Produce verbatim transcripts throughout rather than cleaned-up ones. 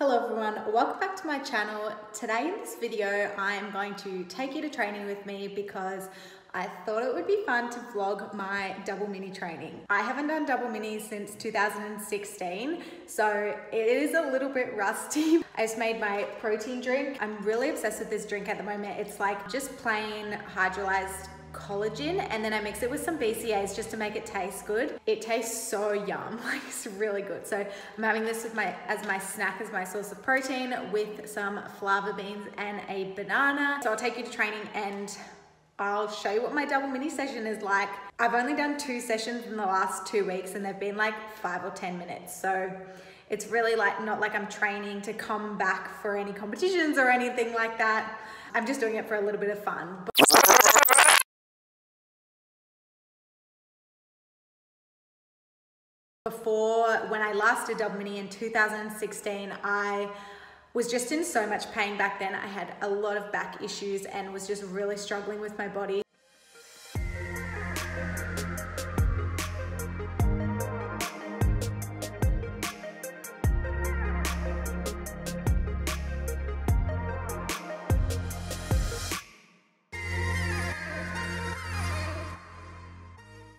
Hello everyone, welcome back to my channel. Today in this video, I am going to take you to training with me because I thought it would be fun to vlog my double mini training. I haven't done double mini since two thousand sixteen, so it is a little bit rusty. I just made my protein drink. I'm really obsessed with this drink at the moment. It's like just plain hydrolyzed collagen, and then I mix it with some B C As just to make it taste good. It tastes so yum, like it's really good. So I'm having this with my as my snack, as my source of protein, with some fava beans and a banana. So I'll take you to training and I'll show you what my double mini session is like. I've only done two sessions in the last two weeks and they've been like five or ten minutes. So it's really like not like I'm training to come back for any competitions or anything like that. I'm just doing it for a little bit of fun. Before, when I last did double mini in two thousand sixteen, I was just in so much pain back then. I had a lot of back issues and was just really struggling with my body.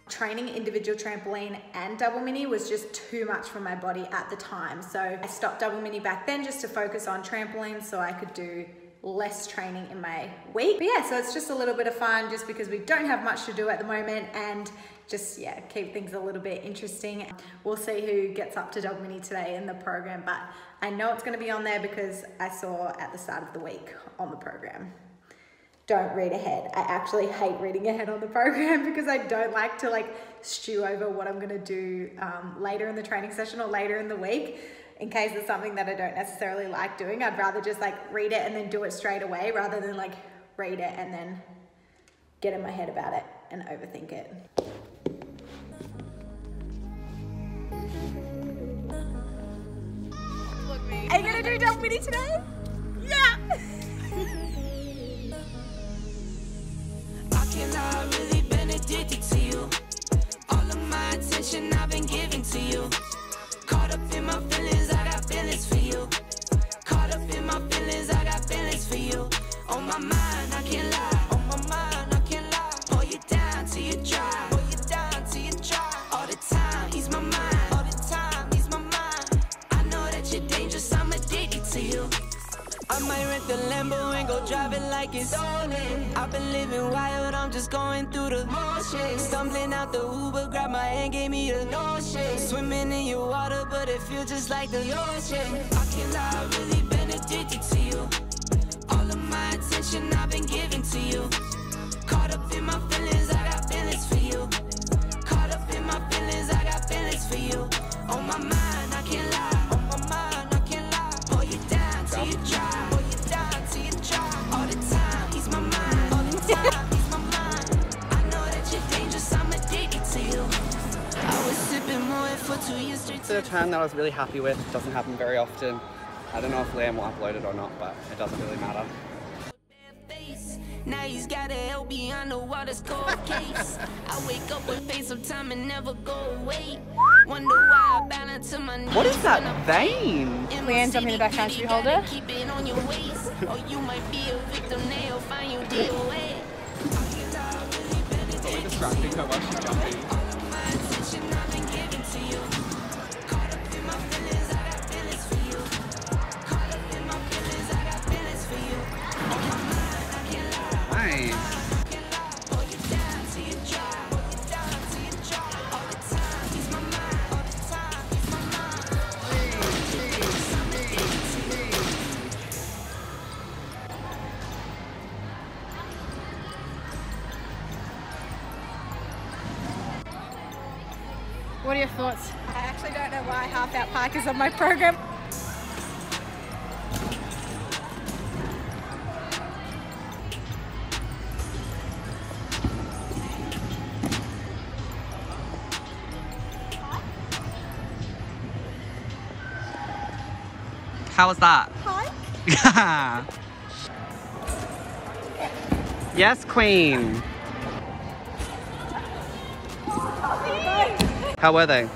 Training individual trampoline and double mini was just too much for my body at the time. So I stopped double mini back then just to focus on trampoline so I could do less training in my week. But yeah, so it's just a little bit of fun just because we don't have much to do at the moment, and just, yeah, keep things a little bit interesting. We'll see who gets up to double mini today in the program, but I know it's gonna be on there because I saw at the start of the week on the program. Don't read ahead. I actually hate reading ahead on the program because I don't like to like stew over what I'm gonna do um, later in the training session or later in the week. In case it's something that I don't necessarily like doing, I'd rather just like read it and then do it straight away rather than like read it and then get in my head about it and overthink it. Are you gonna do double mini today? Yeah! And I've really been addicted to you. All of my attention I've been giving to you. Caught up in my feelings, I got feelings for you. Caught up in my feelings, I got feelings for you. On my mind, I can't lie. On my mind, I can't lie. Pull you down till you dry. Pull you down till you dry. All the time, ease my mind. All the time, ease my mind. I know that you're dangerous, I'm addicted to you. I might rent the Lambo and go drive it like it's stolen. I've been living wild, I'm just going through the motions. Stumbling out the Uber, grabbed my hand, gave me a notion. Swimming in your water, but it feels just like the ocean. I can't lie, I've really been addicted to you. All of my attention I've been giving to you. Caught up in my feelings, I got feelings for you. Caught up in my feelings, I got feelings for you. On my mind, I can't lie. On my mind, I can't lie. Pull you down till you dry. Pull you down till you dry. All the time, ease my mind. Third time that I was really happy with. Doesn't happen very often. I don't know if Liam will upload it or not, but it doesn't really matter. Now he's got a hell beyond the water's cold case. I wake up with face of time and never go away. Wonder why I balance to my knees. What is that vein? Leanne, jump in the back hand, you hold it. Keep it on your waist, or you might be a victim now, find your deal away. It's distracting how much she's jumping. What are your thoughts? I actually don't know why Half Out Park is on my program. How was that? Hi. Yes, Queen. How were they?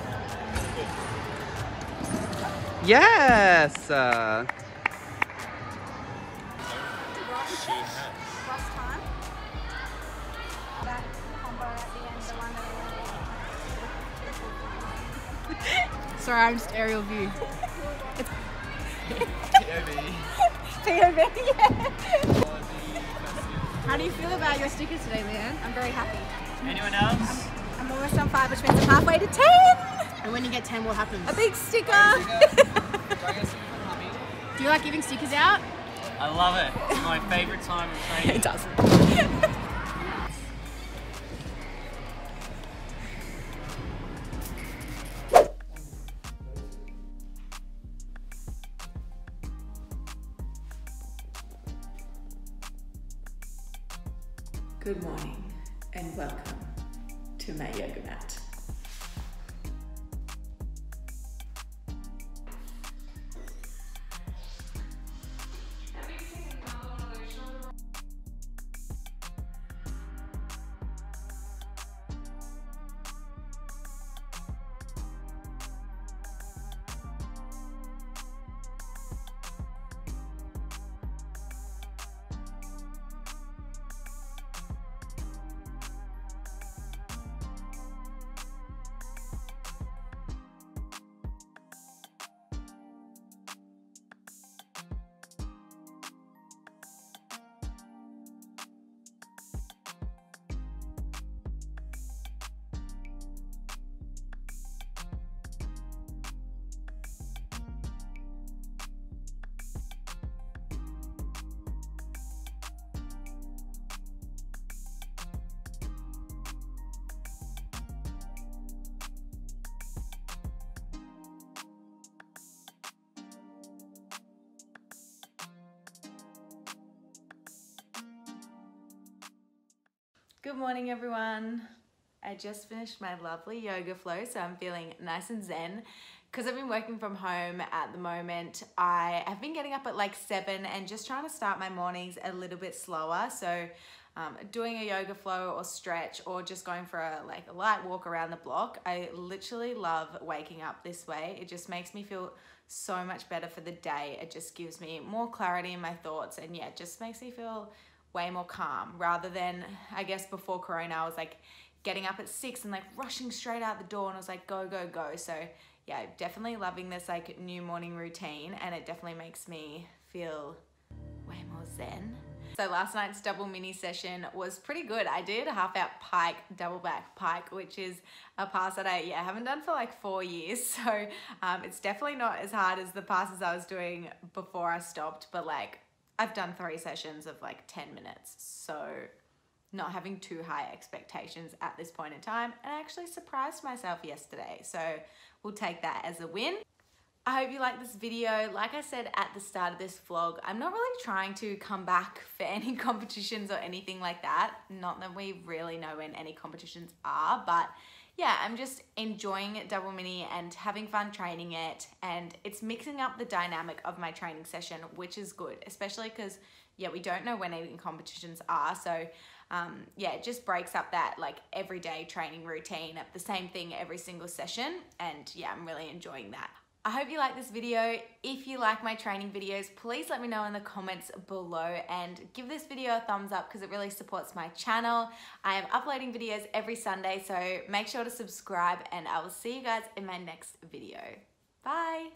Yes. Uh... Sorry, I'm just aerial view. T O V. T O V, yeah. How do you feel about your stickers today, Leanne? I'm very happy. Anyone else? I'm, I'm almost on five, which means I'm halfway to ten. And when you get ten, what happens? A big sticker. A big sticker. Do you like giving stickers out? I love it. It's my favourite time of training. It does. Good morning and welcome to my yoga mat. Good morning, everyone. I just finished my lovely yoga flow, so I'm feeling nice and zen. Because I've been working from home at the moment, I have been getting up at like seven and just trying to start my mornings a little bit slower. So um, doing a yoga flow or stretch or just going for a, like, a light walk around the block. I literally love waking up this way. It just makes me feel so much better for the day. It just gives me more clarity in my thoughts, and yeah, it just makes me feel way more calm, rather than, I guess, before Corona, I was like getting up at six and like rushing straight out the door, and I was like go go go. So yeah, definitely loving this like new morning routine, and it definitely makes me feel way more zen. So last night's double mini session was pretty good. I did a half out pike, double back pike, which is a pass that I yeah haven't done for like four years. So um, it's definitely not as hard as the passes I was doing before I stopped, but like I've done three sessions of like ten minutes, so not having too high expectations at this point in time. And I actually surprised myself yesterday, so we'll take that as a win. I hope you like this video. Like I said at the start of this vlog, I'm not really trying to come back for any competitions or anything like that. Not that we really know when any competitions are, but yeah, I'm just enjoying Double Mini and having fun training it, and it's mixing up the dynamic of my training session, which is good, especially because, yeah, we don't know when any competitions are, so um, yeah, it just breaks up that like everyday training routine of the same thing every single session, and yeah, I'm really enjoying that. I hope you like this video. If you like my training videos, please let me know in the comments below and give this video a thumbs up because it really supports my channel. I am uploading videos every Sunday, so make sure to subscribe, and I will see you guys in my next video. Bye.